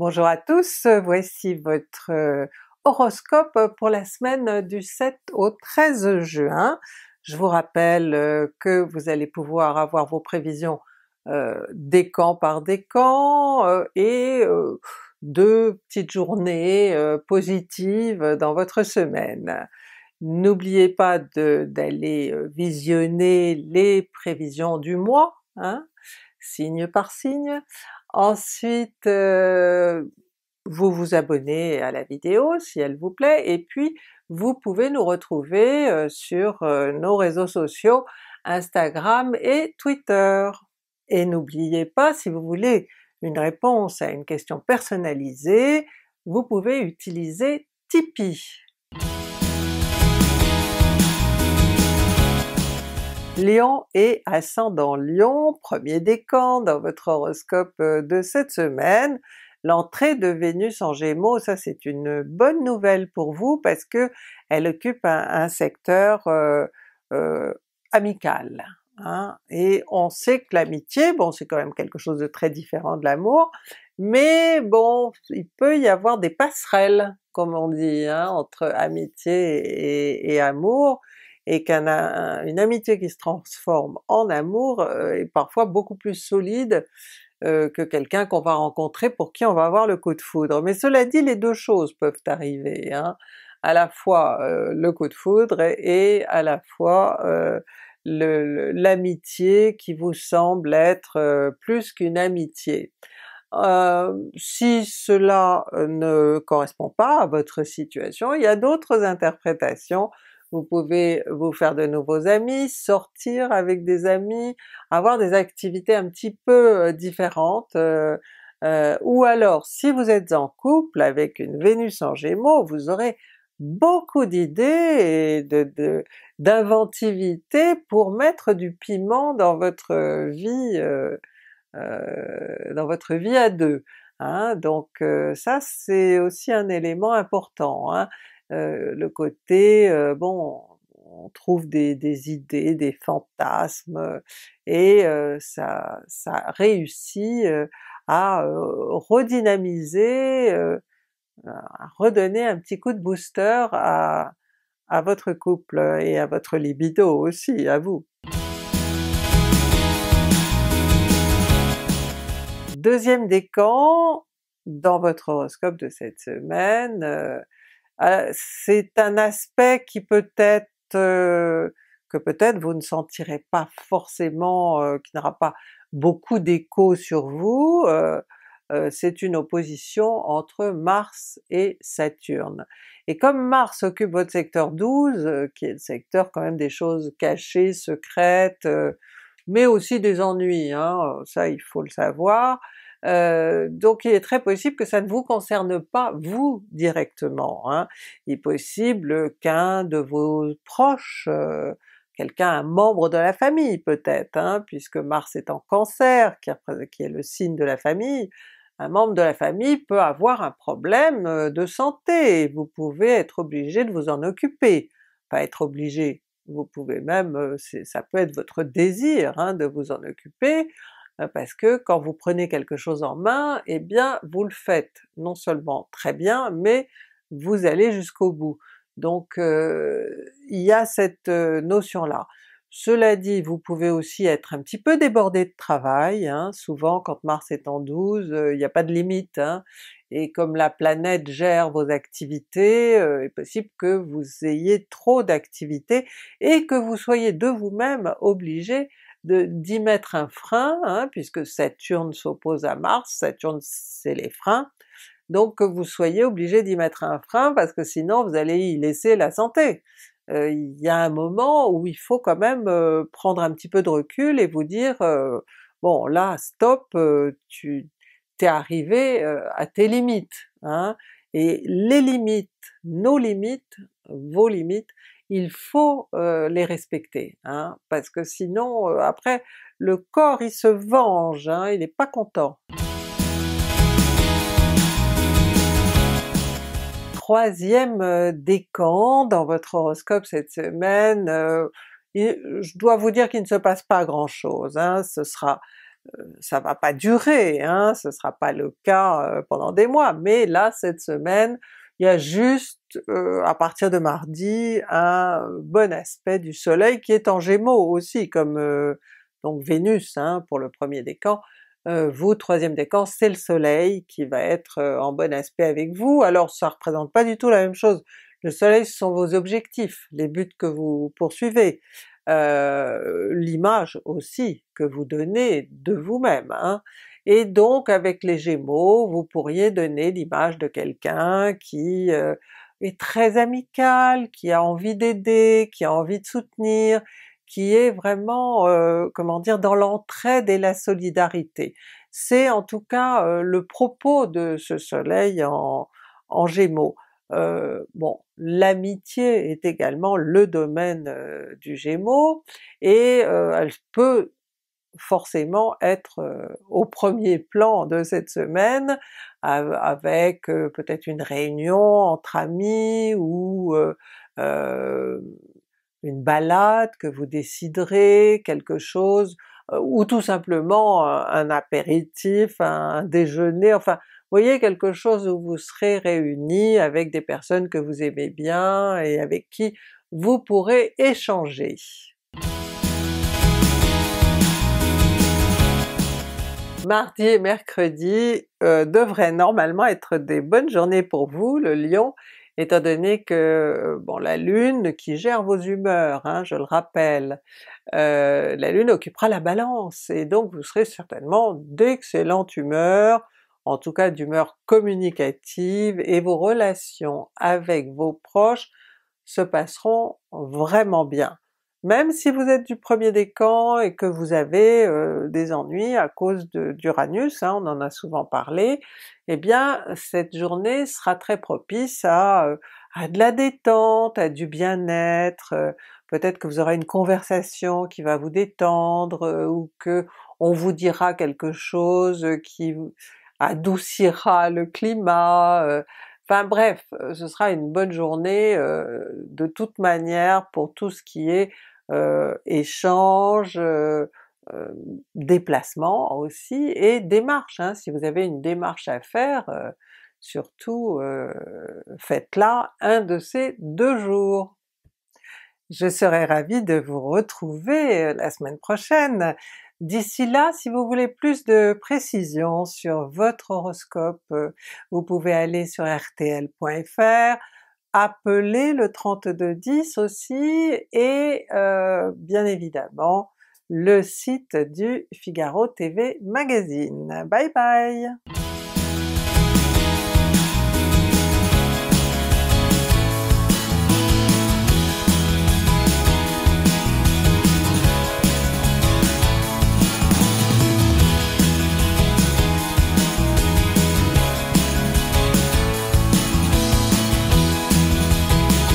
Bonjour à tous, voici votre horoscope pour la semaine du 7 au 13 juin. Je vous rappelle que vous allez pouvoir avoir vos prévisions décan par décan et deux petites journées positives dans votre semaine. N'oubliez pas d'aller visionner les prévisions du mois, hein, signe par signe. Ensuite vous vous abonnez à la vidéo si elle vous plaît, et puis vous pouvez nous retrouver sur nos réseaux sociaux Instagram et Twitter. Et n'oubliez pas, si vous voulez une réponse à une question personnalisée, vous pouvez utiliser Tipeee. Lion et Ascendant Lion, premier décan dans votre horoscope de cette semaine. L'entrée de Vénus en Gémeaux, ça c'est une bonne nouvelle pour vous parce que elle occupe un secteur amical, hein? Et on sait que l'amitié, bon c'est quand même quelque chose de très différent de l'amour, mais bon il peut y avoir des passerelles comme on dit, hein, entre amitié et amour, et qu'une amitié qui se transforme en amour est parfois beaucoup plus solide que quelqu'un qu'on va rencontrer pour qui on va avoir le coup de foudre. Mais cela dit, les deux choses peuvent arriver, hein, à la fois le coup de foudre et à la fois l'amitié qui vous semble être plus qu'une amitié. Si cela ne correspond pas à votre situation, il y a d'autres interprétations. Vous pouvez vous faire de nouveaux amis, sortir avec des amis, avoir des activités un petit peu différentes, ou alors si vous êtes en couple avec une Vénus en Gémeaux, vous aurez beaucoup d'idées et d'inventivité pour mettre du piment dans votre vie à deux, hein? Donc ça c'est aussi un élément important, hein? Le côté, bon, on trouve des idées, des fantasmes, et ça réussit à redynamiser, à redonner un petit coup de booster à votre couple et à votre libido aussi, à vous. Deuxième décan dans votre horoscope de cette semaine, c'est un aspect qui peut-être, que peut-être vous ne sentirez pas forcément, qui n'aura pas beaucoup d'écho sur vous, c'est une opposition entre Mars et Saturne. Et comme Mars occupe votre secteur 12, qui est le secteur quand même des choses cachées, secrètes, mais aussi des ennuis, hein, ça il faut le savoir, donc il est très possible que ça ne vous concerne pas vous directement, hein. Il est possible qu'un de vos proches, quelqu'un, un membre de la famille peut-être, hein, puisque Mars est en Cancer, qui est le signe de la famille, un membre de la famille peut avoir un problème de santé, et vous pouvez être obligé de vous en occuper. Pas être obligé, vous pouvez même, ça peut être votre désir, hein, de vous en occuper, parce que quand vous prenez quelque chose en main, eh bien vous le faites non seulement très bien, mais vous allez jusqu'au bout. Donc il y a cette notion-là. Cela dit, vous pouvez aussi être un petit peu débordé de travail, hein, souvent quand Mars est en 12, il n'y a pas de limite, hein, et comme la planète gère vos activités, il est possible que vous ayez trop d'activités et que vous soyez de vous-même obligé d'y mettre un frein, hein, puisque Saturne s'oppose à Mars, Saturne c'est les freins, donc que vous soyez obligé d'y mettre un frein parce que sinon vous allez y laisser la santé. Il y a un moment où il faut quand même prendre un petit peu de recul et vous dire bon là stop, tu t'es arrivé à tes limites, hein, et les limites, nos limites, vos limites, il faut les respecter, hein, parce que sinon après le corps il se venge, hein, il n'est pas content. Troisième décan dans votre horoscope cette semaine, je dois vous dire qu'il ne se passe pas grand chose, hein, ce sera ça va pas durer, hein, ce sera pas le cas pendant des mois, mais là cette semaine, il y a juste à partir de mardi un bon aspect du soleil qui est en Gémeaux aussi, comme donc Vénus hein, pour le premier décan, vous, troisième décan, c'est le soleil qui va être en bon aspect avec vous, alors ça représente pas du tout la même chose. Le soleil ce sont vos objectifs, les buts que vous poursuivez, l'image aussi que vous donnez de vous-même, hein. Et donc avec les Gémeaux, vous pourriez donner l'image de quelqu'un qui est très amical, qui a envie d'aider, qui a envie de soutenir, qui est vraiment, comment dire, dans l'entraide et la solidarité. C'est en tout cas le propos de ce soleil en Gémeaux. Bon, l'amitié est également le domaine du Gémeaux, et elle peut forcément être au premier plan de cette semaine, avec peut-être une réunion entre amis, ou une balade que vous déciderez, quelque chose, ou tout simplement un apéritif, un déjeuner, enfin vous voyez, quelque chose où vous serez réunis avec des personnes que vous aimez bien et avec qui vous pourrez échanger. Mardi et mercredi devraient normalement être des bonnes journées pour vous, le Lion, étant donné que bon, la Lune qui gère vos humeurs, hein, je le rappelle, la Lune occupera la Balance, et donc vous serez certainement d'excellente humeur, en tout cas d'humeur communicative, et vos relations avec vos proches se passeront vraiment bien. Même si vous êtes du premier décan et que vous avez des ennuis à cause d'Uranus, hein, on en a souvent parlé, eh bien cette journée sera très propice à de la détente, à du bien-être, peut-être que vous aurez une conversation qui va vous détendre, ou que on vous dira quelque chose qui adoucira le climat, enfin bref, ce sera une bonne journée de toute manière pour tout ce qui est échange, déplacement aussi, et démarche, hein, si vous avez une démarche à faire, surtout faites-la un de ces deux jours. Je serai ravie de vous retrouver la semaine prochaine. D'ici là, si vous voulez plus de précisions sur votre horoscope, vous pouvez aller sur rtl.fr, appeler le 3210 aussi, et bien évidemment le site du Figaro TV Magazine. Bye bye!